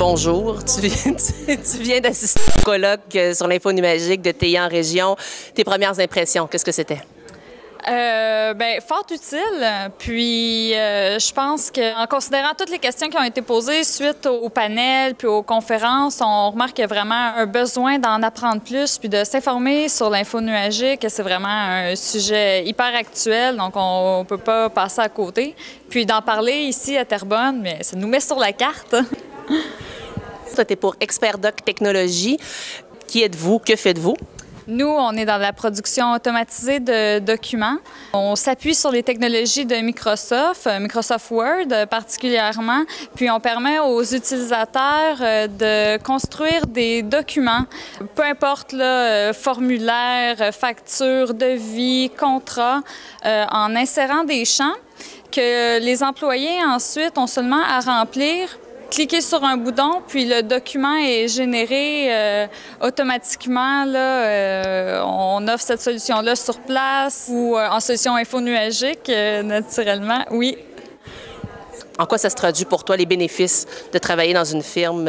bonjour, tu viens d'assister au colloque sur l'infonumagique de TI en région. Tes premières impressions, qu'est-ce que c'était? Fort utile. Puis, je pense qu'en considérant toutes les questions qui ont été posées suite au panel puis aux conférences, on remarque qu'il y a vraiment un besoin d'en apprendre plus puis de s'informer sur l'info nuagique. C'est vraiment un sujet hyper actuel, donc on ne peut pas passer à côté. Puis d'en parler ici à Terrebonne, mais ça nous met sur la carte. Ça, t'es pour XpertDoc Technologies. Qui êtes-vous? Que faites-vous? Nous, on est dans la production automatisée de documents. On s'appuie sur les technologies de Microsoft Word particulièrement, puis on permet aux utilisateurs de construire des documents, peu importe le formulaire, facture, devis, contrat, en insérant des champs que les employés ensuite ont seulement à remplir. Cliquez sur un bouton, puis le document est généré automatiquement. Là, on offre cette solution-là sur place ou en solution infonuagique, naturellement, oui. En quoi ça se traduit pour toi, les bénéfices de travailler dans une firme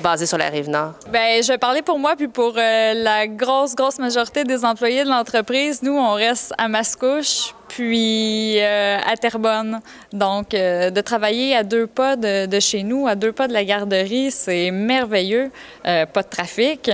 basée sur la Rive-Nord? Bien, je vais parler pour moi, puis pour la grosse majorité des employés de l'entreprise. Nous, on reste à Mascouche, puis à Terrebonne. Donc, de travailler à 2 pas de chez nous, à 2 pas de la garderie, c'est merveilleux. Pas de trafic.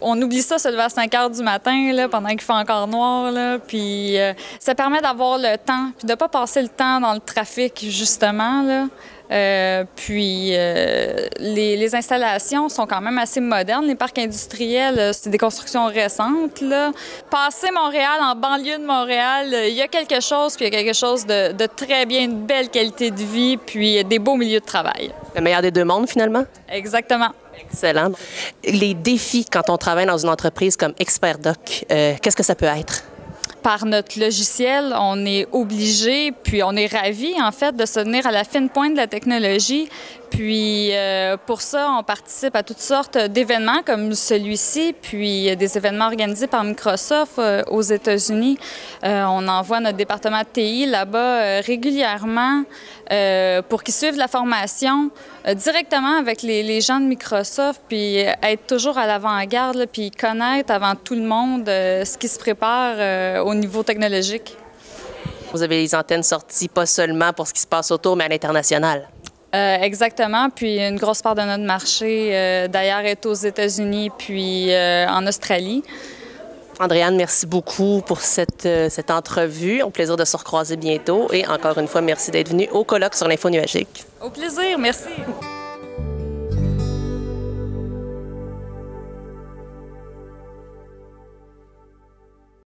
On oublie ça, se lever à 5 heures du matin, là, pendant qu'il fait encore noir. Là, puis ça permet d'avoir le temps, puis de ne pas passer le temps dans le trafic, justement. Là. Les installations sont quand même assez modernes. Les parcs industriels, c'est des constructions récentes. Là. Passer Montréal, en banlieue de Montréal, il y a quelque chose, puis il y a quelque chose de très bien, une belle qualité de vie, puis des beaux milieux de travail. Le meilleur des deux mondes, finalement? Exactement. Excellent. Les défis quand on travaille dans une entreprise comme XpertDoc, qu'est-ce que ça peut être? Par notre logiciel, on est obligé, puis on est ravi en fait de se tenir à la fine pointe de la technologie. Puis pour ça, on participe à toutes sortes d'événements comme celui-ci, puis des événements organisés par Microsoft aux États-Unis. On envoie notre département de TI là-bas régulièrement pour qu'ils suivent la formation directement avec les gens de Microsoft, puis être toujours à l'avant-garde, puis connaître avant tout le monde ce qui se prépare au niveau technologique. Vous avez les antennes sorties pas seulement pour ce qui se passe autour, mais à l'international. Exactement. Puis une grosse part de notre marché, d'ailleurs, est aux États-Unis puis en Australie. Andrée-Anne, merci beaucoup pour cette entrevue. Au plaisir de se recroiser bientôt. Et encore une fois, merci d'être venue au colloque sur l'info nuagique. Au plaisir. Merci.